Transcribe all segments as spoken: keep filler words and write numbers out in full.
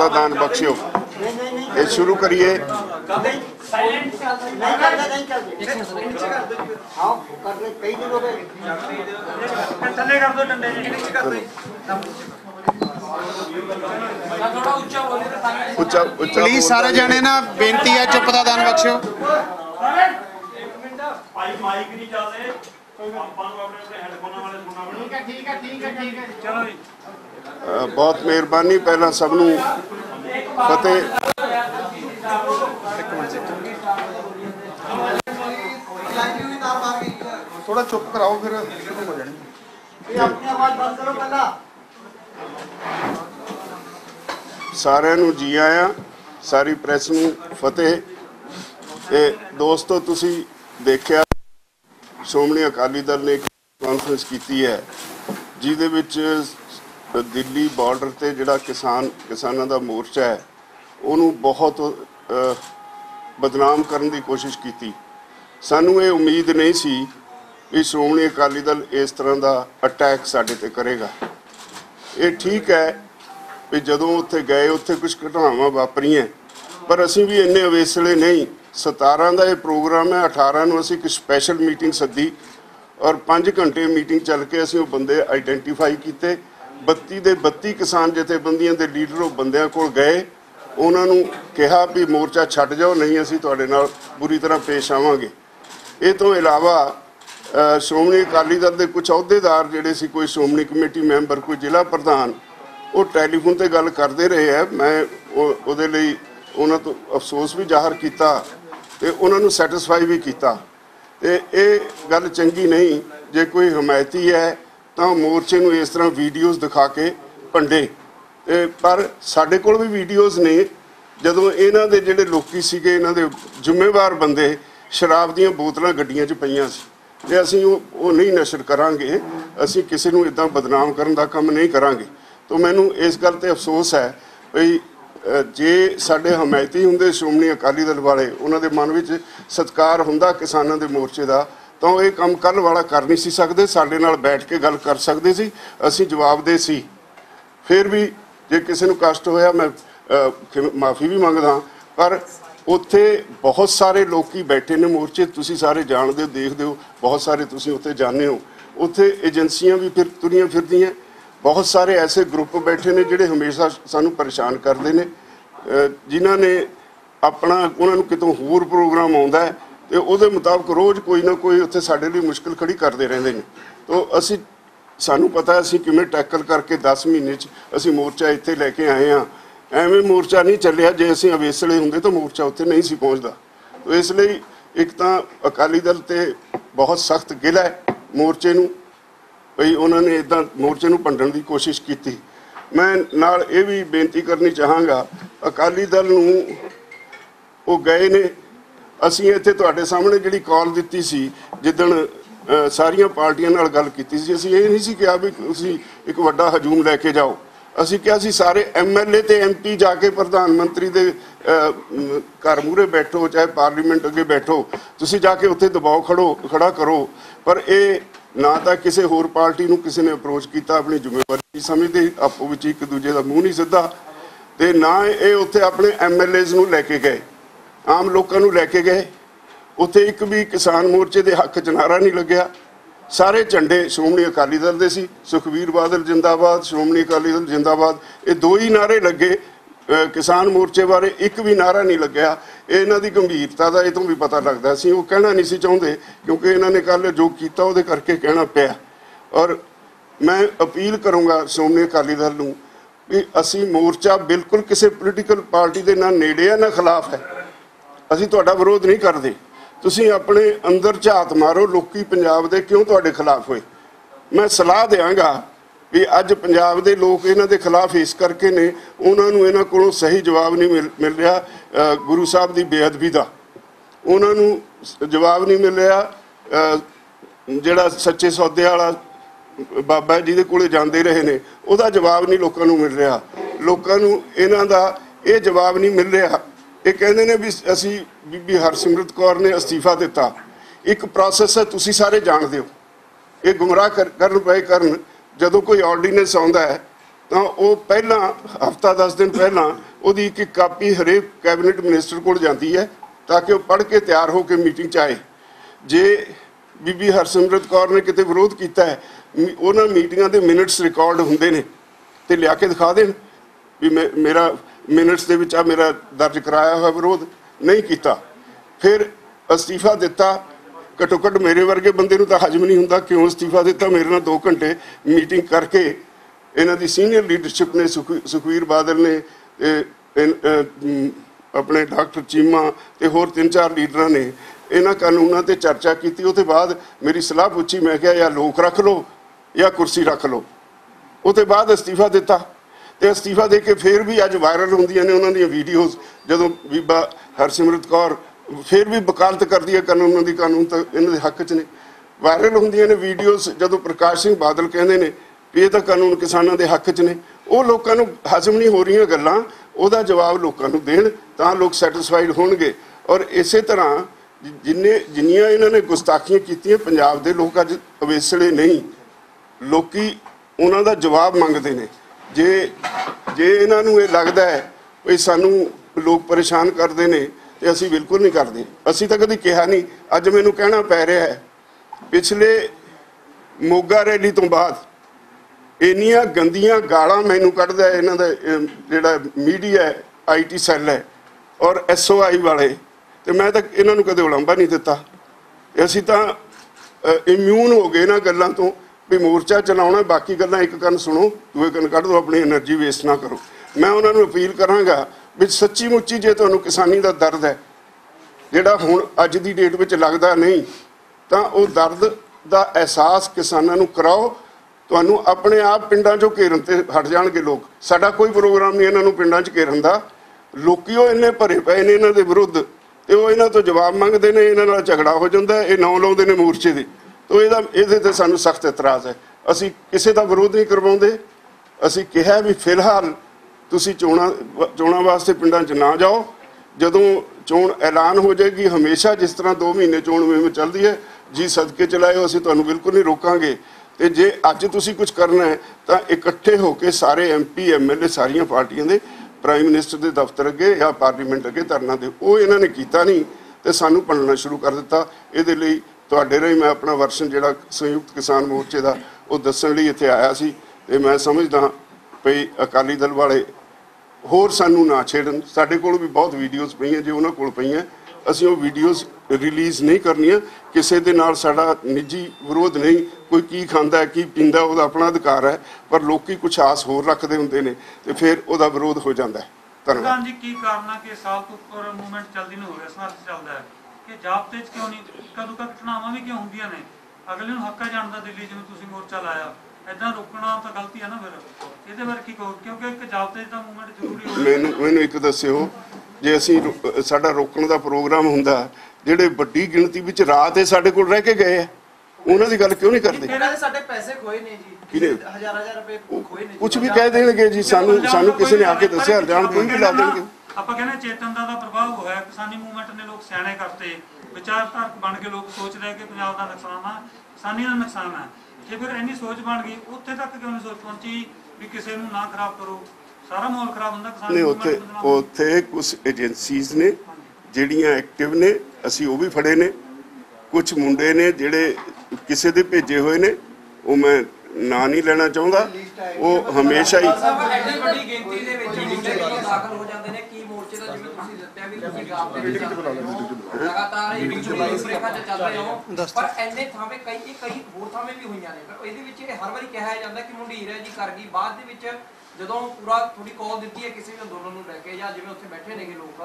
ज्यादा दान बख्शियो, ये शुरू करिए। प्लीज सारे जने ना बेनती है चुप दा दान बख्शियो। बहुत मेहरबानी। पहला सबनू फतेह। थोड़ा चुप कराओ फिर हो जाने। सारे नू जी आया, सारी प्रेस नू फतेह। दोस्तों तुसी देखिया श्रोमणी अकाली दल ने कॉन्फ्रेंस की है जिहदे विच दिल्ली बॉर्डर ते जिहड़ा किसान किसानां दा मोर्चा है उन्होंने बहुत बदनाम करने की कोशिश की। सानू ये उम्मीद नहीं सी भी श्रोमणी अकाली दल इस तरह का अटैक साडे ते करेगा। ये ठीक है भी जदों उत्थे गए उत्थे कुछ घटनावां वापरियां, पर असीं भी इन्ने अवेसले नहीं। सतारह का यह प्रोग्राम है, अठारह नूं असीं एक स्पैशल मीटिंग सद्दी और पाँच घंटे मीटिंग चल के असीं वो बंदे आइडेंटिफाई किए। बत्ती के बत्ती किसान जथेबंदियां दे लीडर वो बंदियां कोल गए, उन्होंने कहा भी मोर्चा छड्ड जाओ नहीं असीं तुहाडे नाल बुरी तरह पेश आवांगे। इस तों इलावा श्रोमणी अकाली दल के कुछ अहुदेदार जिहड़े सी, कोई श्रोमणी कमेटी मैंबर, कोई जिला प्रधान, वो टैलीफोन पर गल करते रहे है। मैं उहदे लई उन्हां तों अफसोस भी जाहिर किया ते उन्हां नूं सैटिस्फाई भी किया। ते इह गल चंगी नहीं। जे कोई हमायती है तो मोर्चे नूं इस तरह वीडियोज़ दिखा के भंडे। पर साडे कोल भी वीडियोज़ ने जदों इन्हां दे जिहड़े लोकी सीगे, इन्हां दे जिम्मेवार बंदे शराब दीयां बोतलां गड्डियां च पईयां सी। ते असीं ओह नहीं नशर करांगे, असीं किसी नूं इदां बदनाम करन दा काम नहीं करांगे। तो मैनूं इस गल ते अफसोस है भई जे साडे हमायती हुंदे श्रोमणी अकाली दल वाले, उन्हां दे मन विच सत्कार हुंदा किसानां दे मोर्चे दा, तां इह काम कल वाला कर नहीं सी सकदे। साडे नाल बैठ के गल कर सकदे सी, असीं जवाबदेह सी। फिर भी जे किसी नूं कष्ट होया मैं माफ़ी भी मंगदा, पर उत्थे बहुत सारे लोकी बैठे ने मोर्चे, तुसीं सारे जाणदे हो देखदे हो, बहुत सारे तुसीं उत्थे जाणे हो। उत्थे एजेंसियां भी फिर तुरियां फिरदियां, बहुत सारे ऐसे ग्रुप बैठे ने जिहड़े हमेशा सानूं परेशान करते हैं। जिन्हां ने अपना उन्होंने कितों होर प्रोग्राम आउंदा है ते उहदे मुताबक रोज़ कोई ना कोई उत्थे साडे लई मुश्किल खड़ी करते रहंदे ने। तो असीं सानूं पता है असीं किवें टैकल करके दस महीने च असीं मोर्चा इत्थे लैके आए हाँ। ਐਵੇਂ मोर्चा नहीं ਚੱਲਿਆ। जे ਅਸੀਂ ਅਵੇਸਲੇ ਹੁੰਦੇ तो मोर्चा ਉੱਥੇ नहीं ਸੀ ਪਹੁੰਚਦਾ। तो इसलिए एक ਤਾਂ ਅਕਾਲੀ ਦਲ ਤੇ बहुत सख्त ਗਿਲਾ है मोर्चे ਨੂੰ, ਭਈ ਉਹਨਾਂ ਨੇ ਇਦਾਂ मोर्चे ਨੂੰ ਭੰਡਣ ਦੀ ਕੋਸ਼ਿਸ਼ ਕੀਤੀ। मैं ਨਾਲ ਇਹ ਵੀ ਬੇਨਤੀ ਕਰਨੀ ਚਾਹਾਂਗਾ ਅਕਾਲੀ ਦਲ ਨੂੰ, ਉਹ ਗਏ ਨੇ, ਅਸੀਂ ਇੱਥੇ ਤੁਹਾਡੇ ਸਾਹਮਣੇ ਜਿਹੜੀ ਕਾਲ ਦਿੱਤੀ ਸੀ ਜਿੱਦਣ ਸਾਰੀਆਂ ਪਾਰਟੀਆਂ ਨਾਲ ਗੱਲ ਕੀਤੀ ਸੀ, ਅਸੀਂ ਇਹ ਨਹੀਂ ਸੀ ਕਿਹਾ ਵੀ ਤੁਸੀਂ ਇੱਕ ਵੱਡਾ ਹਜੂਮ ਲੈ ਕੇ ਜਾਓ। ਅਸੀਂ ਕਿਹਾ ਸੀ ਸਾਰੇ एम एल ए ते एम पी जाके प्रधान मंत्री दे घर मूहरे बैठो, चाहे पार्लीमेंट अगे बैठो, ਤੁਸੀਂ ਜਾ ਕੇ ਉੱਥੇ ਦਬਾਅ ਖੜੋ ਖੜਾ ਕਰੋ। पर ਇਹ ਨਾ ਤਾਂ ਕਿਸੇ ਹੋਰ ਪਾਰਟੀ ਨੂੰ ਕਿਸੇ ਨੇ ਅਪਰੋਚ ਕੀਤਾ, ਆਪਣੀ ਜ਼ਿੰਮੇਵਾਰੀ ਸਮਝਦੇ ਆਪੋ ਵਿੱਚ ਇੱਕ ਦੂਜੇ ਦਾ ਮੂੰਹ ਨਹੀਂ ਸਿੱਧਾ, ਤੇ ਨਾ ਇਹ ਉੱਥੇ ਆਪਣੇ ਐਮ ਐਲ ਏਜ਼ ਨੂੰ ਲੈ ਕੇ ਗਏ, ਆਮ ਲੋਕਾਂ ਨੂੰ ਲੈ ਕੇ ਗਏ। ਉੱਥੇ ਇੱਕ ਵੀ ਕਿਸਾਨ ਮੋਰਚੇ ਦੇ ਹੱਕ 'ਚ ਨਾਰਾ ਨਹੀਂ ਲੱਗਿਆ। सारे झंडे श्रोमणी अकाली दल दे सी, सुखबीर बादल जिंदाबाद, श्रोमणी अकाली दल जिंदाबाद, ये दो ही नारे लगे। किसान मोर्चे बारे एक भी नारा नहीं लग्या। इन्हां दी गंभीरता दा इतों भी पता लगदा सी। वो कहना नहीं सी चाहुंदे क्योंकि इन्हां ने कल जो कीता उहदे करके कहना पिया। और मैं अपील करूँगा श्रोमणी अकाली दल नूं भी असीं मोर्चा बिल्कुल किसी पोलीटिकल पार्टी के ना नेड़े है ना खिलाफ है। असीं तुहाडा विरोध नहीं करदे। ਤੁਸੀਂ ਆਪਣੇ ਅੰਦਰ ਝਾਤ ਮਾਰੋ ਲੋਕੀ ਪੰਜਾਬ ਦੇ ਕਿਉਂ ਤੁਹਾਡੇ ਖਿਲਾਫ ਹੋਏ। ਮੈਂ ਸਲਾਹ ਦਿਆਂਗਾ ਵੀ ਅੱਜ ਪੰਜਾਬ ਦੇ ਲੋਕ ਇਹਨਾਂ ਦੇ ਖਿਲਾਫ ਇਸ ਕਰਕੇ ਨੇ, ਉਹਨਾਂ ਨੂੰ ਇਹਨਾਂ ਕੋਲੋਂ ਸਹੀ ਜਵਾਬ ਨਹੀਂ ਮਿਲ ਮਿਲ ਰਿਹਾ ਗੁਰੂ ਸਾਹਿਬ ਦੀ ਬੇਅਦਬੀ ਦਾ, ਉਹਨਾਂ ਨੂੰ ਜਵਾਬ ਨਹੀਂ ਮਿਲ ਰਿਹਾ ਜਿਹੜਾ ਸੱਚੇ ਸੌਦੇ ਵਾਲਾ ਬਾਬਾ ਜਿਹਦੇ ਕੋਲੇ ਜਾਂਦੇ ਰਹੇ ਨੇ ਉਹਦਾ ਜਵਾਬ ਨਹੀਂ ਲੋਕਾਂ ਨੂੰ ਮਿਲ ਰਿਹਾ। ਲੋਕਾਂ ਨੂੰ ਇਹਨਾਂ ਦਾ ਇਹ ਜਵਾਬ ਨਹੀਂ ਮਿਲ ਰਿਹਾ। ਇਹ ਕਹਿੰਦੇ ਨੇ ਵੀ ਅਸੀਂ ਬੀਬੀ ਹਰਸਿਮਰਤ ਕੌਰ ਨੇ ਅਸਤੀਫਾ ਦਿੱਤਾ। ਇੱਕ ਪ੍ਰੋਸੈਸ ਹੈ, ਤੁਸੀਂ ਸਾਰੇ ਜਾਣਦੇ ਹੋ। ਇਹ ਗੁੰਮਰਾਹ ਕਰਨ ਪਏ ਕਰਨ। ਜਦੋਂ ਕੋਈ ਆਰਡੀਨੈਂਸ ਆਉਂਦਾ ਹੈ ਤਾਂ ਉਹ ਪਹਿਲਾਂ ਹਫਤਾ ਦਸ ਦਿਨ ਪਹਿਲਾਂ ਉਹਦੀ ਇੱਕ ਕਾਪੀ ਹਰੇਕ ਕੈਬਨਿਟ ਮਿਨਿਸਟਰ ਕੋਲ ਜਾਂਦੀ ਹੈ ਤਾਂ ਕਿ ਉਹ ਪੜ੍ਹ ਕੇ ਤਿਆਰ ਹੋ ਕੇ ਮੀਟਿੰਗ 'ਚ ਆਏ। ਜੇ ਬੀਬੀ ਹਰਸਿਮਰਤ ਕੌਰ ਨੇ ਕਿਤੇ ਵਿਰੋਧ ਕੀਤਾ ਹੈ, ਉਹਨਾਂ ਮੀਟਿੰਗਾਂ ਦੇ ਮਿੰਟਸ ਰਿਕਾਰਡ ਹੁੰਦੇ ਨੇ ਤੇ ਲਿਆ ਕੇ ਦਿਖਾ ਦੇਣ ਵੀ ਮੈਂ ਮੇਰਾ ਮਿੰਟਸ ਦੇ ਵਿੱਚ ਆ ਮੇਰਾ ਦਰਜ ਕਰਾਇਆ ਹੋਇਆ ਵਿਰੋਧ ਨਹੀਂ ਕੀਤਾ। ਫਿਰ ਅਸਤੀਫਾ ਦਿੱਤਾ, ਘੱਟੋ ਘੱਟ ਮੇਰੇ ਵਰਗੇ ਬੰਦੇ ਨੂੰ ਤਾਂ ਹਜਮ ਨਹੀਂ ਹੁੰਦਾ ਕਿਉਂ ਅਸਤੀਫਾ ਦਿੱਤਾ। ਮੇਰੇ ਨਾਲ ਦੋ ਘੰਟੇ ਮੀਟਿੰਗ ਕਰਕੇ ਇਹਨਾਂ ਦੀ ਸੀਨੀਅਰ ਲੀਡਰਸ਼ਿਪ ਨੇ, ਸੁਖਵੀਰ ਬਾਦਲ ਨੇ, अपने डॉक्टर चीमा ते होर तीन चार लीडर ने इन्होंने कानूनों ते चर्चा की। उसके बाद मेरी सलाह पूछी, मैं क्या या लोक रख लो या कुर्सी रख लो। उसके बाद अस्तीफा दिता ते अस्तीफा दे के फिर भी अज वायरल होंदियां ने उन्होंने वीडियोज़, जदों बीबा हरसिमरत कौर फिर भी वकालत करती है कानूनों की, कानून तो इन्होंने हक च ने, वायरल होंदियां ने वीडियोज़। जदों प्रकाश सिंह बादल कहते हैं भी यह तो कानून किसानों के हक च ने, वो लोगों को हजम नहीं हो रही गल्लां, ਉਹਦਾ जवाब लोगों देण तां लोग सैटिस्फाइड होणगे। और इस तरह जिन्ने जिन्नियां इन्हां ने गुस्ताखियां कीतियां पंजाब दे लोग अज अवेसले नहीं, लोकी उन्हां दा जवाब मंगदे ने। जे जे इन्हां नूं इह लगदा है भी सानूं लोग परेशान करदे ने ते असीं बिल्कुल नहीं करदे, असीं तां कदी किहा नहीं। अज मैनूं कहना पै रिहा है, पिछले मोगा रैली तों बाद इन्नियां गंदियां गालां मैनूं कढदा है इन्हां दा जिहड़ा मीडिया है, आई टी सैल है और एस ओ आई वाले, तो मैं तो इन्हां नूं कदे उलांभा नहीं दिता। असीं तां इम्यून हो गए इन्हां गल्लां तों भी मोर्चा चलाउणा, बाकी गल्लां एक ਕੰਨ ਸੁਣੋ ਦੂਏ ਕੰਨ ਕੱਢ ਦਿਓ, अपनी एनर्जी वेस्ट ना करो। मैं उन्हां नूं अपील करांगा भी सच्ची ਮੁੱਚੀ जे तुहानूं किसानी दा दर्द है ਜਿਹੜਾ ਹੁਣ ਅੱਜ ਦੀ ਡੇਟ ਵਿੱਚ ਲੱਗਦਾ ਨਹੀਂ, ਤਾਂ ਉਹ ਦਰਦ ਦਾ ਅਹਿਸਾਸ ਕਿਸਾਨਾਂ ਨੂੰ ਕਰਾਓ। ਤੁਹਾਨੂੰ ਆਪਣੇ ਆਪ ਪਿੰਡਾਂ 'ਚੋਂ ਘੇਰਨ 'ਤੇ ਹਟ ਜਾਣਗੇ ਲੋਕ। ਸਾਡਾ ਕੋਈ ਪ੍ਰੋਗਰਾਮ ਨਹੀਂ ਇਹਨਾਂ ਨੂੰ ਪਿੰਡਾਂ 'ਚ ਘੇਰਨ ਦਾ। ਲੋਕੀ ਉਹ ਇੰਨੇ ਭਰੇ ਪਏ ਨੇ ਇਹਨਾਂ ਦੇ ਵਿਰੁੱਧ ਅਤੇ ਉਹ ਇਹਨਾਂ ਤੋਂ ਜਵਾਬ ਮੰਗਦੇ ਨੇ, ਇਹਨਾਂ ਨਾਲ ਝਗੜਾ ਹੋ ਜਾਂਦਾ, ਇਹ ਨਾਂ ਲਾਉਂਦੇ ਨੇ ਮੋਰਚੇ ਦੇ। ਤਾਂ ਇਹਦਾ ਇਹਦੇ 'ਤੇ ਸਾਨੂੰ ਸਖਤ ਇਤਰਾਜ਼ ਹੈ। ਅਸੀਂ ਕਿਸੇ ਦਾ ਵਿਰੋਧ ਨਹੀਂ ਕਰਵਾਉਂਦੇ। ਅਸੀਂ ਕਿਹਾ ਵੀ ਫਿਲਹਾਲ ਤੁਸੀਂ ਚੋਣਾਂ ਚੋਣਾਂ ਵਾਸਤੇ ਪਿੰਡਾਂ 'ਚ ਨਾ ਜਾਓ। ਜਦੋਂ ਚੋਣ ਐਲਾਨ ਹੋ ਜਾਏਗੀ, ਹਮੇਸ਼ਾ ਜਿਸ ਤਰ੍ਹਾਂ ਦੋ ਮਹੀਨੇ ਚੋਣ ਮੁਹਿੰਮ ਚੱਲਦੀ ਹੈ, ਜੀ ਸਦਕੇ ਚਲਾਇਓ, ਅਸੀਂ ਤੁਹਾਨੂੰ ਬਿਲਕੁਲ नहीं ਰੋਕਾਂਗੇ। तो जे अज तुसीं कुछ करना है तो इकट्ठे होकर सारे M P M L A सारिया पार्टियां के प्राइम मिनिस्टर के दफ्तर अगे या पार्लीमेंट अगे धरना दे। वो इन्होंने किया नहीं तो सानू भंडना शुरू कर दिता। ये राही मैं अपना वर्षन जोड़ा संयुक्त किसान मोर्चे का वो दसन इत्थे आया सी। मैं समझदा भई अकाली दल वाले होर सानू ना छेड़न। साडे कोल भी बहुत वीडियोज़ पईयां, जे उन्हां कोल पईयां असीं वो वीडियोज़ रिलीज़ नहीं करनियां। किसी के नाल साडा निजी विरोध नहीं, कोई की खांदा है की पींदा वह अपना अधिकार है, पर लोग कुछ आस होर रखते होंगे ने तो फिर वह विरोध हो जाता है। धन्यवाद जी। की कारण है कि साल तो मूवमेंट चलती नहीं हो रहा, संघर्ष चलता है कि जाबते क्यों नहीं, कदों तक घटनावां भी क्यों होंदियां ने, अगले नूं हक्का जाणदा दिल्ली जिवें तुसीं मोर्चा लाया, इदां रोकना तो गलती है ना। फिर ये बारे की कहो क्योंकि एक जाबते दा मूवमेंट जरूरी हो। मैनूं मैनूं एक दस्सिओ जे असीं साडा रोकण दा प्रोग्राम हुंदा, ਜਿਹੜੇ ਵੱਡੀ ਗਿਣਤੀ ਵਿੱਚ ਰਾਤ ਇਹ ਸਾਡੇ ਕੋਲ ਰਹਿ ਕੇ ਗਏ ਆ, ਉਹਨਾਂ ਦੀ ਗੱਲ ਕਿਉਂ ਨਹੀਂ ਕਰਦੇ? ਇਹਨਾਂ ਦੇ ਸਾਡੇ ਪੈਸੇ ਖੋਏ ਨੇ ਜੀ, ਹਜ਼ਾਰਾਂ ਹਜ਼ਾਰ ਰੁਪਏ ਖੋਏ ਨੇ। ਕੁਝ ਵੀ ਕਹਿ ਦੇਣਗੇ ਜੀ, ਸਾਨੂੰ ਸਾਨੂੰ ਕਿਸੇ ਨੇ ਆ ਕੇ ਦੱਸਿਆ ਜਾਣ, ਕੋਈ ਵੀ ਲਾ ਦੇਣਗੇ। ਆਪਾਂ ਕਹਿੰਦੇ ਚੇਤਨਤਾ ਦਾ ਪ੍ਰਭਾਵ ਹੋਇਆ, ਕਿਸਾਨੀ ਮੂਵਮੈਂਟ ਨੇ ਲੋਕ ਸਿਆਣੇ ਕਰਤੇ, ਵਿਚਾਰਧਾਰਕ ਬਣ ਕੇ ਲੋਕ ਸੋਚ ਰਹੇ ਕਿ ਪੰਜਾਬ ਦਾ ਨੁਕਸਾਨ ਆ, ਕਿਸਾਨੀ ਦਾ ਨੁਕਸਾਨ ਆ। ਜੇ ਫਿਰ ਇੰਨੀ ਸੋਚ ਬਣ ਗਈ, ਉੱਥੇ ਤੱਕ ਕਿਉਂ ਨਹੀਂ ਸੋਚ ਪਹੁੰਚੀ ਵੀ ਕਿਸੇ ਨੂੰ ਨਾ ਖਰਾਬ ਕਰੋ, ਸਾਰਾ ਮਾਹੌਲ ਖਰਾਬ ਹੁੰਦਾ ਕਿਸਾਨੀ ਮੂਵਮੈਂਟ ਦੇ ਨਾਲ। ਉੱਥੇ ਕੁਝ ਏਜੰਸੀਜ਼ ਨੇ ਜਿਹੜੀਆਂ ਐਕਟਿਵ ਨੇ, ਅਸੀਂ ਉਹ ਵੀ ਫੜੇ ਨੇ। ਕੁਝ ਮੁੰਡੇ ਨੇ ਜਿਹੜੇ ਕਿਸੇ ਦੇ ਭੇਜੇ ਹੋਏ ਨੇ, ਉਹ ਮੈਂ ਨਾਂ ਨਹੀਂ ਲੈਣਾ ਚਾਹੁੰਦਾ। ਉਹ ਹਮੇਸ਼ਾ ਹੀ ਜਦੋਂ ਪੂਰਾ ਥੋੜੀ ਕਾਲ ਦਿੱਤੀ ਹੈ ਕਿਸੇ ਵੀ ਅੰਦੋਲਨ ਨੂੰ ਲੈ ਕੇ ਜਾਂ ਜਿਵੇਂ ਉੱਥੇ ਬੈਠੇ ਨੇਗੇ ਲੋਕ,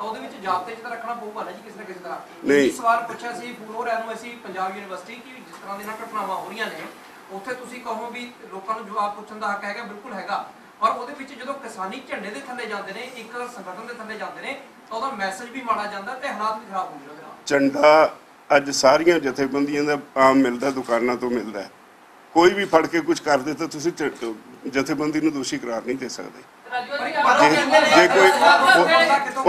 ਉਹਦੇ ਵਿੱਚ ਜਾਬਤੇ ਚ ਤਾਂ ਰੱਖਣਾ ਪਊਗਾ ਨਾ ਜੀ ਕਿਸੇ ਨਾ ਕਿਸੇ ਤਰ੍ਹਾਂ। ਇਹ ਸਵਾਲ ਪੁੱਛਿਆ ਸੀ ਫੂਲੋਰ ਨੂੰ ਅਸੀਂ ਪੰਜਾਬ ਯੂਨੀਵਰਸਿਟੀ ਕਿ ਜਿਸ ਤਰ੍ਹਾਂ ਦੇ ਨਾਲ ਘਟਨਾਵਾਂ ਹੋ ਰਹੀਆਂ ਨੇ, ਉੱਥੇ ਤੁਸੀਂ ਕਹੋ ਵੀ ਲੋਕਾਂ ਨੂੰ ਜਵਾਬ ਪੁੱਛਣ ਦਾ ਹੱਕ ਹੈਗਾ, ਬਿਲਕੁਲ ਹੈਗਾ, ਪਰ ਉਹਦੇ ਵਿੱਚ ਜਦੋਂ ਕਿਸਾਨੀ ਝੰਡੇ ਦੇ ਥੱਲੇ ਜਾਂਦੇ ਨੇ, ਇੱਕ ਸੰਗਠਨ ਦੇ ਥੱਲੇ ਜਾਂਦੇ ਨੇ, ਤਾਂ ਉਹਦਾ ਮੈਸੇਜ ਵੀ ਮਾੜਾ ਜਾਂਦਾ ਤੇ ਹਾਲਾਤ ਵੀ ਖਰਾਬ ਹੋ ਜਾਂਦੇ ਨੇ। ਝੰਡਾ ਅੱਜ ਸਾਰੀਆਂ ਜਥੇਬੰਦੀਆਂ ਦਾ ਆਮ ਮਿਲਦਾ, ਦੁਕਾਨਾਂ ਤੋਂ ਮਿਲਦਾ। ਕੋਈ ਵੀ ਫੜ ਕੇ ਕੁਝ ਕਰ ਦੇ ਤਾਂ ਤੁਸੀਂ ਜਥੇਬੰਦੀ ਨੂੰ ਦੋਸ਼ੀ ਕਰਾਰ ਨਹੀਂ ਦੇ ਸਕਦੇ। ਜੇ ਕੋਈ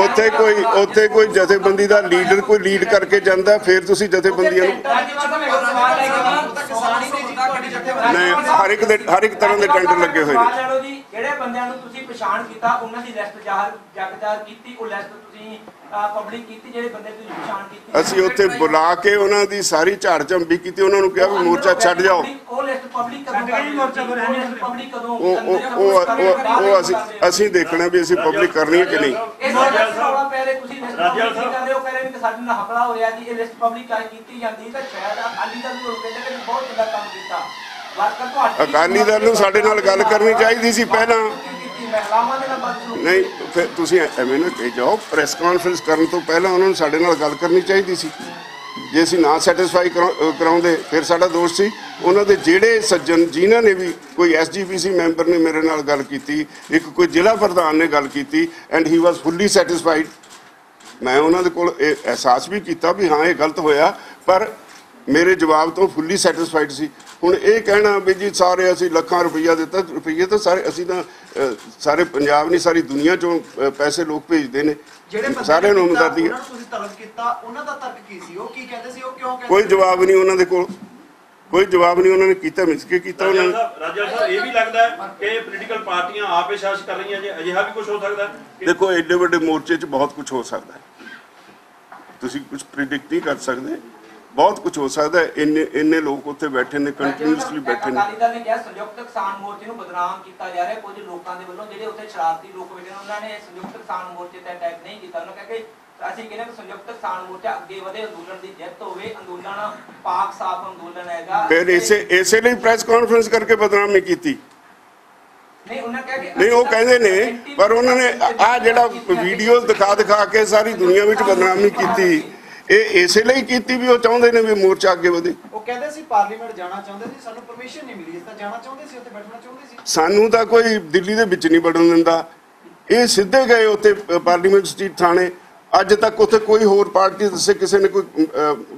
ਉੱਥੇ ਕੋਈ ਉੱਥੇ ਕੋਈ ਜਥੇਬੰਦੀ ਦਾ ਲੀਡਰ ਕੋਈ ਲੀਡ ਕਰਕੇ ਜਾਂਦਾ, ਫਿਰ ਤੁਸੀਂ ਜਥੇਬੰਦੀਆਂ ਨੂੰ ਨਹੀਂ। ਹਰ ਇੱਕ ਦੇ ਹਰ ਇੱਕ ਤਰ੍ਹਾਂ ਦੇ ਟੈਂਡਰ ਲੱਗੇ ਹੋਏ ਨੇ। ਜਿਹੜੇ ਬੰਦਿਆਂ ਨੂੰ ਤੁਸੀਂ ਪਛਾਣ ਕੀਤਾ ਉਹਨਾਂ ਦੀ ਲਿਸਟ ਜਾਹਰ ਜਗਦਾਰ ਕੀਤੀ ਉਹ ਲਿਸਟ ਤੁਸੀਂ ਪਬਲਿਕ ਕੀਤੀ ਜਿਹੜੇ ਬੰਦੇ ਤੁਸੀਂ ਪਛਾਣ ਕੀਤੀ ਅਸੀਂ ਉੱਥੇ ਬੁਲਾ ਕੇ ਉਹਨਾਂ ਦੀ ਸਾਰੀ ਝਾੜ ਝੰਬੀ ਕੀਤੀ ਉਹਨਾਂ ਨੂੰ ਕਿਹਾ ਵੀ ਮੋਰਚਾ ਛੱਡ ਜਾਓ ਉਹ ਲਿਸਟ ਪਬਲਿਕ ਕਦੋਂ ਕਰਨੀ ਮੋਰਚਾ ਫਿਰ ਐਨ ਪਬਲਿਕ ਕਦੋਂ ਉਹ ਉਹ ਅਸੀਂ ਅਸੀਂ ਦੇਖਣਾ ਵੀ ਅਸੀਂ ਪਬਲਿਕ ਕਰਨੀ ਹੈ ਕਿ ਨਹੀਂ ਇਹ ਸਾਰਾ ਪਹਿਲੇ ਤੁਸੀਂ ਰਾਜਿਆਲ ਸਾਹਿਬ ਕਹਿੰਦੇ ਉਹ ਕਹਿੰਦੇ ਕਿ ਸਾਡੇ ਨਾਲ ਹਫਲਾ ਹੋ ਰਿਹਾ ਜੀ ਇਹ ਲਿਸਟ ਪਬਲਿਕ ਕਰ ਕੀਤੀ ਜਾਂਦੀ ਤਾਂ ਸ਼ਾਇਦ ਅਕਾਲੀ ਦਲ ਨੂੰ ਕਹਿੰਦੇ ਕਿ ਬਹੁਤ ਜ਼ਿਆਦਾ ਕੰਮ ਕੀਤਾ अकाली दल नूं साडे नाल गल करनी चाहिए सी पहलां नहीं फिर तुसीं एवें ना कही जाओ प्रैस कॉन्फ्रेंस करन तों पहलां उन्हां नूं साडे नाल गल करनी चाहिए सी जे असीं ना सैटिस्फाई कराउंदे फिर साडा दोष सी उन्हां दे जिहड़े सज्जन जिन्हां ने भी कोई S G P C member ने मेरे नाल गल कीती एक कोई जिला प्रधान ने गल कीती and he was fully satisfied मैं उन्हां दे कोल एहसास भी कीता भी हाँ ये गलत होया पर मेरे जवाब तो फुली सैटिस्फाइड सी हुण ये कहना भी जी सारे असीं लखां रुपया दिता रुपये तो सारे असीं तां सारे पंजाब नहीं सारी दुनिया चों पैसे लोग भेजदे ने सारे नूं मदद दी कोई जवाब नहीं उन्हां दे कोल कोई जवाब नहीं उन्होंने किया मिसके किया उन्होंने राजन साहब ये भी लगता है कि पॉलिटिकल पार्टियां आप ही शासन कर रही हैं जी अजिहा भी कुछ हो सकता है देखो एडे वड्डे मोर्चे च बहुत कुछ हो सकता है तुसीं कुछ प्रिडिक्ट नहीं कर सकते बहुत कुछ हो सकता है इन्ने इन्ने लोग उत्थे बैठे ने कंटीन्यूअसली बैठे ने अकाली दल ने कहा संयुक्त किसान मोर्चे ਨੂੰ ਬਦਨਾਮ ਕੀਤਾ ਜਾ ਰਿਹਾ ਕੁਝ ਲੋਕਾਂ ਦੇ ਵੱਲੋਂ ਜਿਹੜੇ ਉੱਥੇ ਸ਼ਰਾਰਤੀ ਲੋਕ ਬੈਠੇ ਨੇ ਉਹਨਾਂ ਨੇ ਸੰਯੁਕਤ ਕਿਸਾਨ ਮੋਰਚੇ ਤੇ ਅਟੈਕ ਨਹੀਂ ਕੀਤਾ ਉਹਨਾਂ ਕਹਿੰਦੇ ਅਸੀਂ ਕਹਿੰਦੇ ਕਿ ਸੰਯੁਕਤ ਕਿਸਾਨ ਮੋਰਚਾ ਅੱਗੇ ਵਧੇ ਅੰਦੋਲਨ ਦੀ ਜਿੱਤ ਹੋਵੇ ਅੰਦੋਲਨ ਪਾਕ ਸਾਫ ਅੰਦੋਲਨ ਹੈਗਾ ਫਿਰ ਇਸੇ ਇਸੇ ਲਈ ਪ੍ਰੈਸ ਕਾਨਫਰੰਸ ਕਰਕੇ ਬਦਨਾਮ ਨਹੀਂ ਕੀਤੀ ਨਹੀਂ ਉਹਨਾਂ ਕਹਿੰਦੇ ਨਹੀਂ ਉਹ ਕਹਿੰਦੇ ਨੇ ਪਰ ਉਹਨਾਂ ਨੇ ਆ ਜਿਹੜਾ ਵੀਡੀਓਜ਼ ਦਿਖਾ ਦਿਖਾ ਕੇ ਸਾਰੀ ਦੁਨੀਆ ਵਿੱਚ ਬਦਨਾਮੀ ਕੀਤੀ ਸਾਨੂੰ ਤਾਂ ਕੋਈ ਦਿੱਲੀ ਦੇ ਵਿੱਚ ਨਹੀਂ ਵੜਨ ਦਿੰਦਾ ਇਹ ਸਿੱਧੇ ਗਏ ਉੱਥੇ ਪਾਰਲੀਮੈਂਟ ਸਟਰੀਟ ਥਾਣੇ ਅੱਜ ਤੱਕ ਉੱਥੇ ਕੋਈ ਹੋਰ ਪਾਰਟੀ ਦੱਸੇ ਕਿਸੇ ਨੇ ਕੋਈ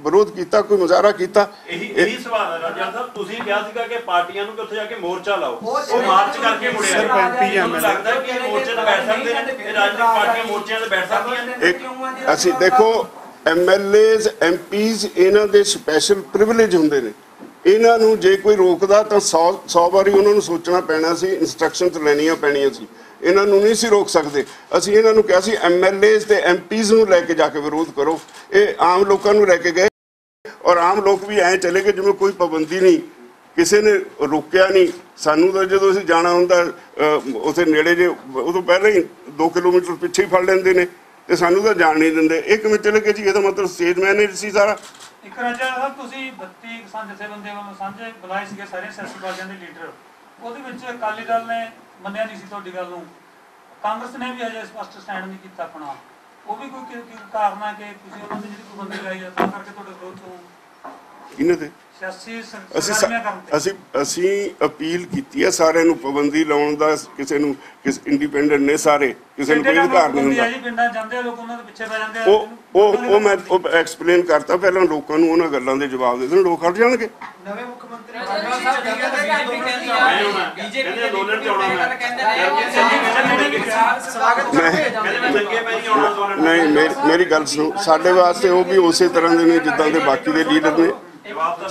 ਵਿਰੋਧ ਕੀਤਾ ਕੋਈ ਮੁਜ਼ਾਹਰਾ ਕੀਤਾ ਇਹੀ ਸਵਾਲ ਹੈ ਰਾਜਾ ਸਾਹਿਬ ਤੁਸੀਂ ਕਿਹਾ ਸੀਗਾ ਕਿ ਪਾਰਟੀਆਂ ਨੂੰ ਉੱਥੇ ਜਾ ਕੇ ਮੋਰਚਾ ਲਾਓ ਉਹ ਮਾਰਚ ਕਰਕੇ ਮੁੜਿਆ ਸਰਪੰਚੀ ਆ ਮੈਨੂੰ ਲੱਗਦਾ ਕਿ ਮੋਰਚੇ ਤੇ ਬੈਠ ਸਕਦੇ ਨੇ ਇਹ ਰਾਜਨੀਤਿਕ ਪਾਰਟੀਆਂ ਮੋਰਚਿਆਂ ਤੇ ਬੈਠ ਸਕਦੀਆਂ ਨੇ ਅਸੀਂ ਦੇਖੋ M L As M Ps इन्हां दे स्पैशल प्रिविलेज हुंदे ने इन्हां नूं जे कोई रोकदा तां सौ सौ वारी उन्हां नूं सोचना पैना सी इंस्ट्रक्शनस लैणियां पैणियां सी इन्हां नूं नहीं सी रोक सकदे असीं इन्हां नूं किहा सी एम एल एज ते एम पीज नूं लैके जाके विरोध करो ये आम लोकां नूं लैके गए और आम लोग भी ऐ चले गए जिवें कोई पाबंदी नहीं किसी ने रोकया नहीं सानू तो जो असीं जाना हुंदा उत्थे नेड़े जे उदों पहले ही दो किलोमीटर पिछे ही फड़ लैंदे ने ਤੇ ਸਾਨੂੰ ਤਾਂ ਜਾਣ ਨਹੀਂ ਦਿੰਦੇ ਇੱਕ ਮਿੰਟ ਚਲੇ ਗਏ ਜੀ ਇਹਦਾ ਮਤਲਬ ਸਟੇਜ ਮੈਨੇਜਰ ਸੀ ਸਾਰਾ ਇੱਕ ਰਾਜਾ ਸਾਹਿਬ ਤੁਸੀਂ ਬੱਤੀ ਕਿਸਾਨ ਜਥੇ ਬੰਦੇ ਵੱਲੋਂ ਸਾਂਝੇ ਬੁਲਾਏ ਸੀਗੇ ਸਾਰੇ ਸਿਆਸੀ ਪਾਰਟੀਆਂ ਦੇ ਲੀਡਰ ਉਹਦੇ ਵਿੱਚ ਅਕਾਲੀ ਦਲ ਨੇ ਮੰਨਿਆ ਨਹੀਂ ਸੀ ਤੁਹਾਡੀ ਗੱਲ ਨੂੰ ਕਾਂਗਰਸ ਨੇ ਵੀ ਅਜੇ ਸਪਸ਼ਟ ਸਟੈਂਡ ਨਹੀਂ ਕੀਤਾ ਆਪਣਾ ਉਹ ਵੀ ਕੋਈ ਕਿਉਂ ਕਾਰਨ ਹੈ ਕਿ ਤੁਸੀਂ ਉਹਨਾਂ ਦੇ ਜਿਹੜੇ ਕੋਈ ਬੰਦੇ ਲਾਏ ਜਾਂ ਕਰਕੇ ਤੁਹਾਡੇ ਵਿਰੋਧ ਤੋਂ ਕਿਹਨੇ ਤੇ ਸਿਆਸੀ ਸੰਸਥਾਵਾਂ ਅਸੀਂ ਅਸੀਂ ਅਪੀਲ ਕੀਤੀ ਹੈ ਸਾਰਿਆਂ ਨੂੰ ਪਾਬੰਦੀ ਲਾਉਣ ਦਾ ਕਿਸੇ ਨੂੰ ਕਿਸ ਇੰਡੀਪੈਂਡੈਂਟ ਨੇ ਸਾਰੇ ਕਿਸੇ ਨੂੰ ਕੋਈ ਅਧਿਕਾਰ ਨਹੀਂ ਹੁੰਦਾ ਪਿੰਡਾਂ ਜਾਂਦੇ ਲੋਕ ਉਹਨਾਂ ਦੇ ਪਿੱਛੇ ਪੈ ਜਾਂਦੇ ਉਹ ਉਹ ਉਹ ਮੈਂ ਉਹ ਐਕਸਪਲੇਨ ਕਰਤਾ ਪਹਿਲਾਂ ਲੋਕਾਂ ਨੂੰ ਉਹਨਾਂ ਗੱਲਾਂ ਦੇ ਜਵਾਬ ਦੇ ਦੇਣ ਲੋਕ ਹਟ ਜਾਣਗੇ ਨਵੇਂ ਮੁੱਖ ਮੰਤਰੀ ਬੀਜੇਪੀ ਦੇ ਅੰਦੋਲਨ ਤੇ ਆਉਣਾ ਮੈਂ ਨਹੀਂ ਮੇਰੀ ਗੱਲ ਸੁਣੋ ਸਾਡੇ ਵਾਸਤੇ ਉਹ ਵੀ ਉਸੇ ਤਰ੍ਹਾਂ ਦੇ ਨੇ ਜਿੱਦਾਂ ਦੇ ਬਾਕੀ ਦੇ ਲੀਡਰ ਨੇ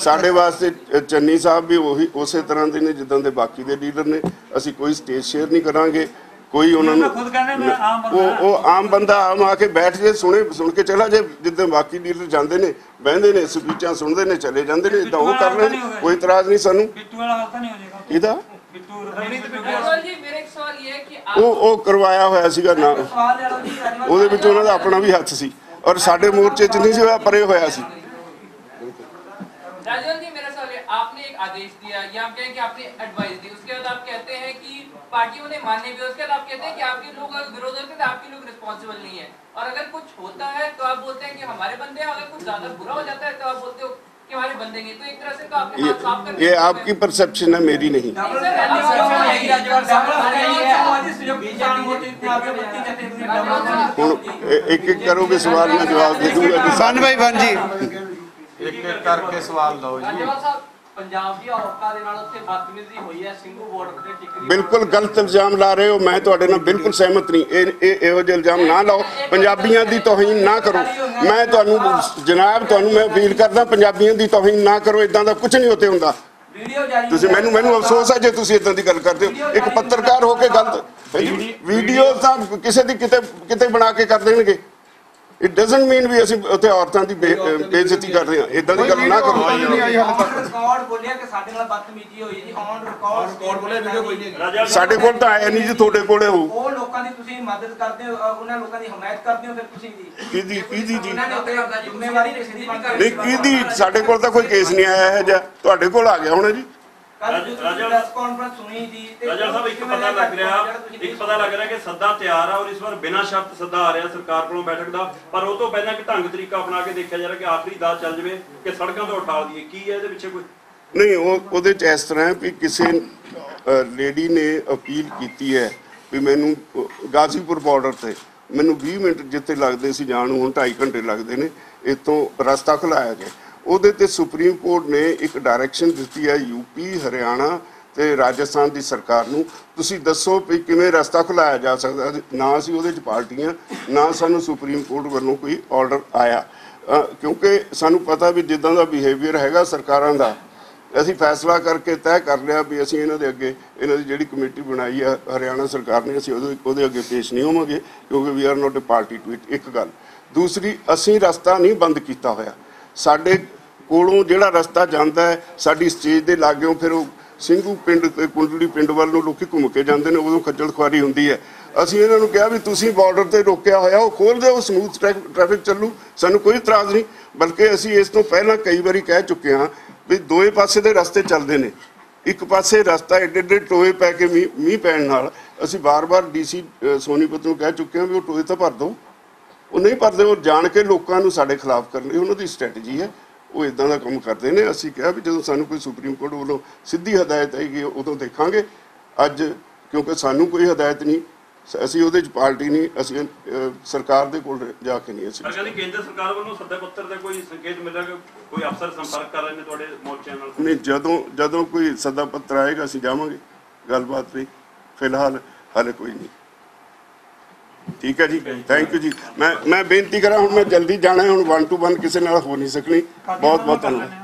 साढ़े वास्ते चन्नी साहब भी वही उस तरह के ने जिदा के बाकी के लीडर ने असी कोई स्टेज शेयर नहीं करांगे कोई उन्होंने वो आम बंदा आम आके बैठ जाए सुने सुन के चला जाए जिदा बाकी लीडर जाते हैं बहते ने स्पीचा सुनते हैं चले जाते हैं इदा वो कर रहे हैं कोई इतराज नहीं सानू इहदा वो वो करवाया होया सीगा ना उहदे विच उहनां दा अपना भी हथ सी और साडे मोर्चे च नहीं सी परे होया सी राजन जी मेरा सवाल है आपने एक आदेश दिया या आप कहें कि आपने एडवाइस दी उसके बाद आप कहते हैं कि पार्टियों ने मानने भी उसके बाद आप कहते हैं कि आपके लोग अगर विरोध करते हैं तो आपके लोग रिस्पॉन्सिबल नहीं है और अगर कुछ होता है तो आप बोलते हैं कि हमारे बंदे अगर कुछ ज्यादा बुरा हो जाता है तो आप बोलते हो कि हमारे बंदे नहीं तो एक तरह से तो आपके हाथ साफ कर ये आपकी परसेप्शन है मेरी नहीं एक एक करोगे सवाल में जवाब दे दूंगा किसान भाई बहन जी एक एक करके सवाल दो जी पंजाब दी औरतां दे नाल उत्थे बदतमीजी होई है सिंघू बॉर्डर ते टिकरी बिल्कुल गलत इल्जाम ला रहे हो मैं तुहाडे नाल बिल्कुल सहमत नहीं ए एहो जे इल्जाम ना लाओ पंजाबियां दी तौहीन ना करो मैं तुहानू जनाब तुहानू मैं अपील करदा पंजाबियां दी तौहीन ना करो इदां दा कुछ नहीं होते हुंदा मैं अफसोस है जो इतना की गल करते हो एक पत्रकार होके गलत वीडियो तो किसी की किते किते बना के कर देंगे। इट डजंट मीन भी असि उते औरतां दी बेइज्जती कर रहे हैं, इदां दी गल ना करो। रिकॉर्ड बोलिया कि साडे नाल बदतमीजी होई जी, ऑन रिकॉर्ड रिकॉर्ड बोलिया वीडियो कोई नहीं साडे कोल तां है नहीं जी, तुहाडे कोले हो। ओ लोकां दी तुसीं मदद करदे हो, उन्हां लोकां दी हमायत करदे हो, फिर तुसीं की दी की दी जी जिम्मेवारी नहीं की दी। साडे कोल तां कोई केस नहीं आया है जी, तुहाडे कोल आ गया होना जी। लेडी ने अपील की है भी मैनू गाजीपुर बॉर्डर से मैनू बीस मिनट जिथे लगते सी जाण नूं ढाई घंटे लगते ने, इतों रास्ता खुलाया जाए। ਉਹਦੇ ਤੇ सुप्रीम कोर्ट ने एक डायरैक्शन ਦਿੱਤੀ है यूपी हरियाणा ਤੇ राजस्थान की सरकार ਨੂੰ, ਤੁਸੀਂ ਦੱਸੋ ਵੀ ਕਿਵੇਂ ਰਸਤਾ ਖੁਲਾਇਆ ਜਾ ਸਕਦਾ। ना ਅਸੀਂ ਉਹਦੇ ਚ ਪਾਰਟੀਆਂ ना ਸਾਨੂੰ सुप्रीम कोर्ट ਵੱਲੋਂ ਕੋਈ ਆਰਡਰ ਆਇਆ, क्योंकि ਸਾਨੂੰ ਪਤਾ ਵੀ ਜਿੱਦਾਂ ਦਾ ਬਿਹੇਵੀਅਰ ਹੈਗਾ ਸਰਕਾਰਾਂ ਦਾ, ਅਸੀਂ ਫੈਸਲਾ ਕਰਕੇ ਤੈਅ ਕਰ ਲਿਆ ਵੀ ਅਸੀਂ ਇਹਨਾਂ ਦੇ ਅੱਗੇ ਇਹਨਾਂ ਦੀ ਜਿਹੜੀ ਕਮੇਟੀ ਬਣਾਈ ਆ ਹਰਿਆਣਾ ਸਰਕਾਰ ਨੇ, ਅਸੀਂ ਉਹਦੇ ਉਹਦੇ ਅੱਗੇ ਪੇਸ਼ ਨਹੀਂ ਹੋਵਾਂਗੇ क्योंकि we are not a party to it. ਇੱਕ ਗੱਲ। ਦੂਸਰੀ, ਅਸੀਂ ਰਸਤਾ ਨਹੀਂ ਬੰਦ ਕੀਤਾ ਹੋਇਆ, साढ़े कोलों जिहड़ा रस्ता जाता है साडी स्टेज के लागों फिर ਸਿੰਘੂ पिंड ते कुंडली पिंड वाल नूं लोकी घुम के जाते हैं, उदों खज्जल खुआरी हुंदी है। असीं इन्हां नूं कहा भी तुसीं बॉर्डर ते रोकिया होया उह खोल दिओ, स्मूथ ट्रैफिक चलू, सानूं कोई इतराज़ नहीं। बल्कि असीं इस तों पहलां कई वारी कह चुके हां भी दोए पासे दे रस्ते चलदे ने, एक पासे रस्ता एडे एडे टोए पै के मीह मीह पैण नाल असीं बार बार डीसी सोनीपत नूं कह चुके हां भी उह टोए तां भर दो, वो नहीं भरते, वो जान के लोगों साढ़े खिलाफ करने उन्होंने स्ट्रैटेजी है, वो इदा का काम करते हैं। असी कहा भी जो सूँ कोई सुप्रीम कोर्ट वालों सीधी हदायत आएगी उदों देखा। अज क्योंकि सानू कोई हदायत नहीं, असी वो पार्टी नहीं, असी सरकार दे कोल जाके नहीं। असी केंद्र सरकार वालों सदा पत्र का कोई संकेत मिला कि कोई अफसर संपर्क कर रहे हैं मोर्चे नाल? नहीं, जदों जदों कोई सदा पत्र आएगा असी जावांगे गलबात नहीं, फिलहाल हाले कोई नहीं। ठीक है जी, थैंक यू जी। मैं मैं बेनती करा, हुण मैं जल्दी जाना है, हुण वन टू वन किसी नाल हो नहीं सकनी। बहुत बहुत धन्यवाद।